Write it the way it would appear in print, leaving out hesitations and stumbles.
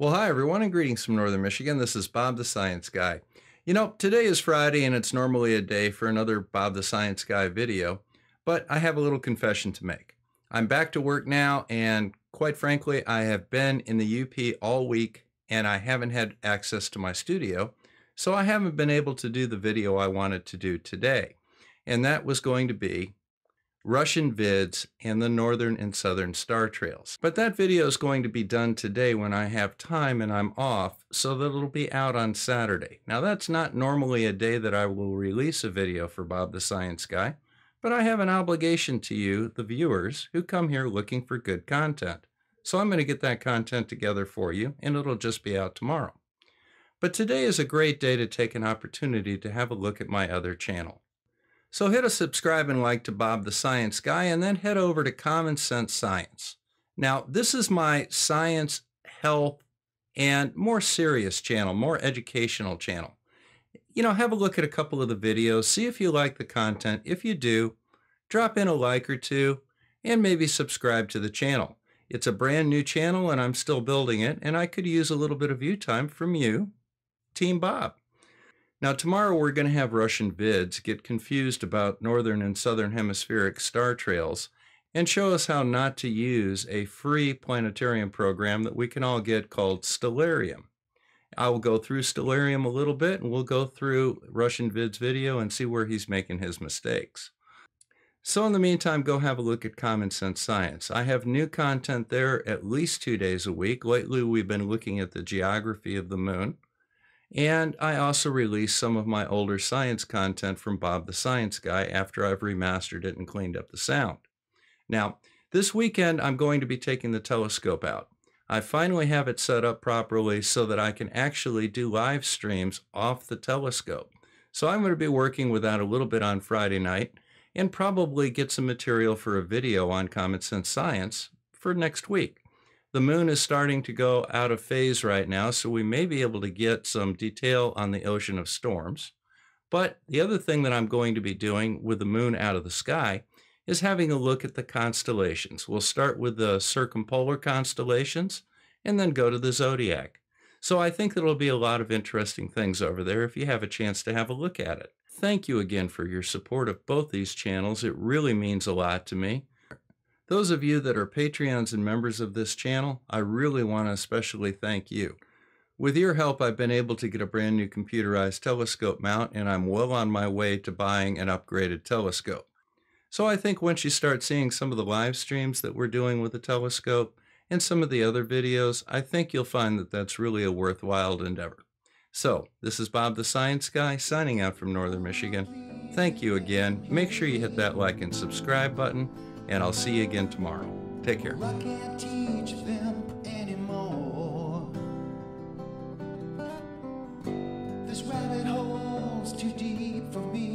Well, hi, everyone, and greetings from Northern Michigan. This is Bob the Science Guy. You know, today is Friday, and it's normally a day for another Bob the Science Guy video, but I have a little confession to make. I'm back to work now, and quite frankly, I have been in the UP all week, and I haven't had access to my studio, so I haven't been able to do the video I wanted to do today, and that was going to be Russian Vids and the Northern and Southern Star Trails. But that video is going to be done today when I have time and I'm off, so that it'll be out on Saturday. Now, that's not normally a day that I will release a video for Bob the Science Guy, but I have an obligation to you, the viewers, who come here looking for good content. So I'm going to get that content together for you, and it'll just be out tomorrow. But today is a great day to take an opportunity to have a look at my other channel. So hit a subscribe and like to Bob the Science Guy, and then head over to Common Sense Science. Now, this is my science, health, and more serious channel, more educational channel. You know, have a look at a couple of the videos, see if you like the content. If you do, drop in a like or two, and maybe subscribe to the channel. It's a brand new channel, and I'm still building it, and I could use a little bit of view time from you, Team Bob. Now, tomorrow we're going to have Russian Vids get confused about Northern and Southern Hemispheric Star Trails and show us how not to use a free planetarium program that we can all get called Stellarium. I will go through Stellarium a little bit, and we'll go through Russian Vids' video and see where he's making his mistakes. So in the meantime, go have a look at Common Sense Science. I have new content there at least 2 days a week. Lately, we've been looking at the geography of the moon. And I also release some of my older science content from Bob the Science Guy after I've remastered it and cleaned up the sound. Now, this weekend I'm going to be taking the telescope out. I finally have it set up properly so that I can actually do live streams off the telescope. So I'm going to be working with that a little bit on Friday night and probably get some material for a video on Common Sense Science for next week. The moon is starting to go out of phase right now, so we may be able to get some detail on the ocean of storms. But the other thing that I'm going to be doing with the moon out of the sky is having a look at the constellations. We'll start with the circumpolar constellations and then go to the zodiac. So I think there'll be a lot of interesting things over there if you have a chance to have a look at it. Thank you again for your support of both these channels. It really means a lot to me. Those of you that are Patreons and members of this channel, I really want to especially thank you. With your help, I've been able to get a brand new computerized telescope mount, and I'm well on my way to buying an upgraded telescope. So I think once you start seeing some of the live streams that we're doing with the telescope and some of the other videos, I think you'll find that that's really a worthwhile endeavor. So this is Bob the Science Guy signing out from Northern Michigan. Thank you again. Make sure you hit that like and subscribe button. And I'll see you again tomorrow. Take care. I can't teach them anymore. This rabbit hole's too deep for me.